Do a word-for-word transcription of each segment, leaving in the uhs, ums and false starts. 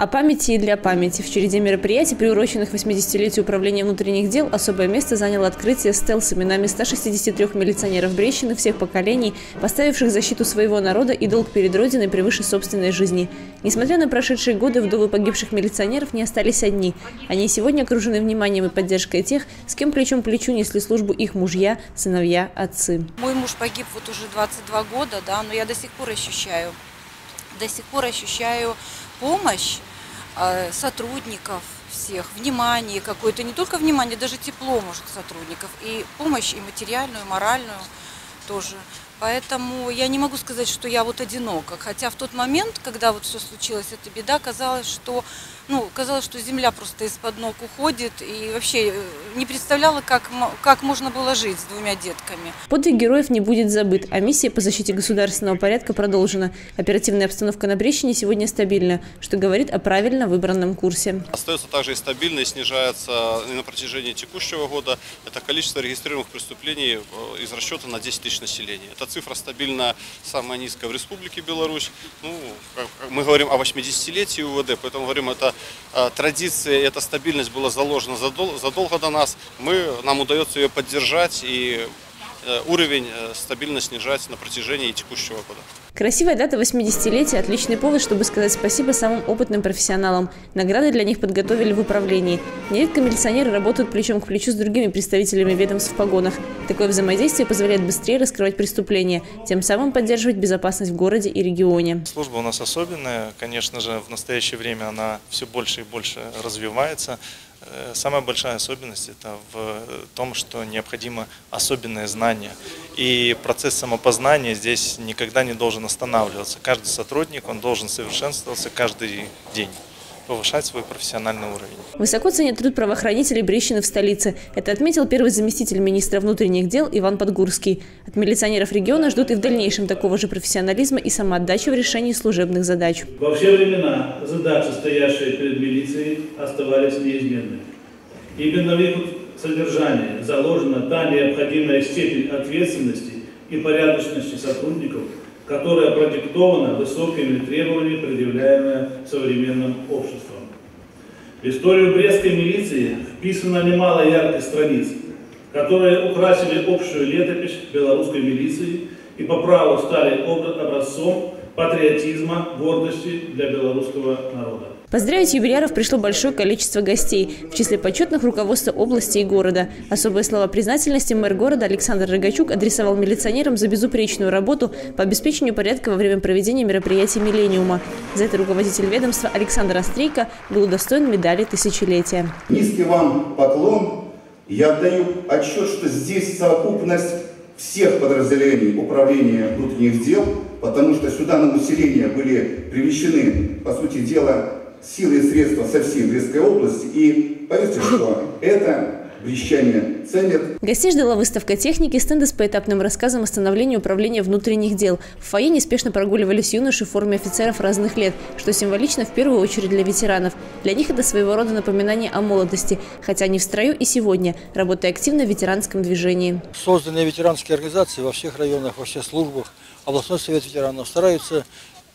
О памяти и для памяти. В череде мероприятий, приуроченных восьмидесятилетию управления внутренних дел, особое место заняло открытие стел с именами ста шестидесяти трёх милиционеров Брещины всех поколений, поставивших защиту своего народа и долг перед Родиной превыше собственной жизни. Несмотря на прошедшие годы, вдовы погибших милиционеров не остались одни. Они сегодня окружены вниманием и поддержкой тех, с кем плечом к плечу несли службу их мужья, сыновья, отцы. Мой муж погиб вот уже двадцать два года, да, но я до сих пор ощущаю, до сих пор ощущаю помощь сотрудников всех, внимание какое-то, не только внимание, даже тепло, может, сотрудников, и помощь и материальную, и моральную тоже. Поэтому я не могу сказать, что я вот одинока, хотя в тот момент, когда вот все случилось, эта беда, казалось, что, ну, казалось, что земля просто из-под ног уходит, и вообще не представляла, как, как можно было жить с двумя детками. Подвиг героев не будет забыт, а миссия по защите государственного порядка продолжена. Оперативная обстановка на Брещине сегодня стабильна, что говорит о правильно выбранном курсе. Остается также и стабильно, и снижается и на протяжении текущего года. Это количество регистрируемых преступлений из расчета на десять тысяч населения. Это цифра стабильно самая низкая в Республике Беларусь. Ну, мы говорим о восьмидесятилетии УВД, поэтому говорим, это традиция, эта стабильность была заложена задол, задолго до нас. Мы, нам удается ее поддержать и уровень стабильно снижать на протяжении текущего года. Красивая дата восьмидесятилетия – отличный повод, чтобы сказать спасибо самым опытным профессионалам. Награды для них подготовили в управлении. Нередко милиционеры работают плечом к плечу с другими представителями ведомств в погонах. Такое взаимодействие позволяет быстрее раскрывать преступления, тем самым поддерживать безопасность в городе и регионе. Служба у нас особенная. Конечно же, в настоящее время она все больше и больше развивается. Самая большая особенность – это в том, что необходимо особенное знание. И процесс самопознания здесь никогда не должен останавливаться. Каждый сотрудник, он должен совершенствоваться каждый день, повышать свой профессиональный уровень. Высоко ценят труд правоохранителей Брещины в столице. Это отметил первый заместитель министра внутренних дел Иван Подгурский. От милиционеров региона ждут и в дальнейшем такого же профессионализма и самоотдачи в решении служебных задач. Во все времена задачи, стоящие перед милицией, оставались неизменными. Именно в их содержании заложена та необходимая степень ответственности и порядочности сотрудников, которая продиктована высокими требованиями, предъявляемыми современным обществом. В историю брестской милиции вписано немало ярких страниц, которые украсили общую летопись белорусской милиции и по праву стали образцом патриотизма, гордости для белорусского народа. Поздравить юбиляров пришло большое количество гостей, в числе почетных руководства области и города. Особые слова признательности мэр города Александр Рогачук адресовал милиционерам за безупречную работу по обеспечению порядка во время проведения мероприятий «Миллениума». За это руководитель ведомства Александр Острейко был удостоен медали тысячелетия. Низкий вам поклон. Я отдаю отчет, что здесь совокупность всех подразделений управления внутренних дел, потому что сюда на усиление были привлечены, по сути дела, силы и средства со всей Брестской области, и поверьте, что это брещане ценят. Гостей ждала выставка техники, стенды с поэтапным рассказом о становлении управления внутренних дел. В фойе неспешно прогуливались юноши в форме офицеров разных лет, что символично в первую очередь для ветеранов. Для них это своего рода напоминание о молодости, хотя они в строю и сегодня, работая активно в ветеранском движении. Созданные ветеранские организации во всех районах, во всех службах, областной совет ветеранов стараются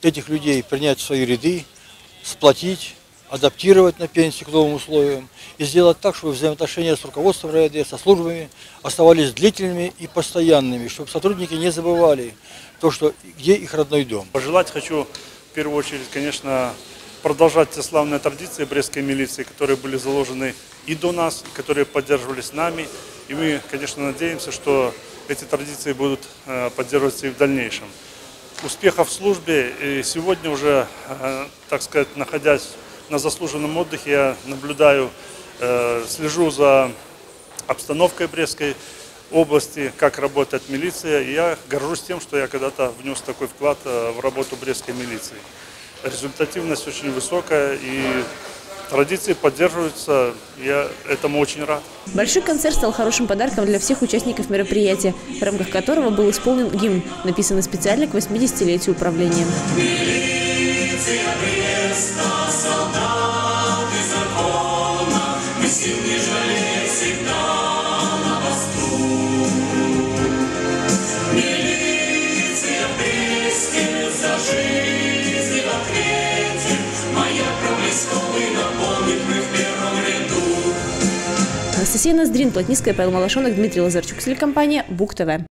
этих людей принять в свои ряды, сплотить, адаптировать на пенсию к новым условиям и сделать так, чтобы взаимоотношения с руководством РАД, со службами оставались длительными и постоянными, чтобы сотрудники не забывали то, что где их родной дом. Пожелать хочу в первую очередь, конечно, продолжать те славные традиции брестской милиции, которые были заложены и до нас, и которые поддерживались нами. И мы, конечно, надеемся, что эти традиции будут поддерживаться и в дальнейшем. Успехов в службе. И сегодня уже, так сказать, находясь на заслуженном отдыхе, я наблюдаю, слежу за обстановкой Брестской области, как работает милиция. И я горжусь тем, что я когда-то внес такой вклад в работу Брестской милиции. Результативность очень высокая и традиции поддерживаются, я этому очень рад. Большой концерт стал хорошим подарком для всех участников мероприятия, в рамках которого был исполнен гимн, написанный специально к восьмидесятилетию управления. Милиция, Анастасия Наздрин, Платниская, Павел Малашонок, Дмитрий Лазарчук, телекомпания «Бук-ТВ».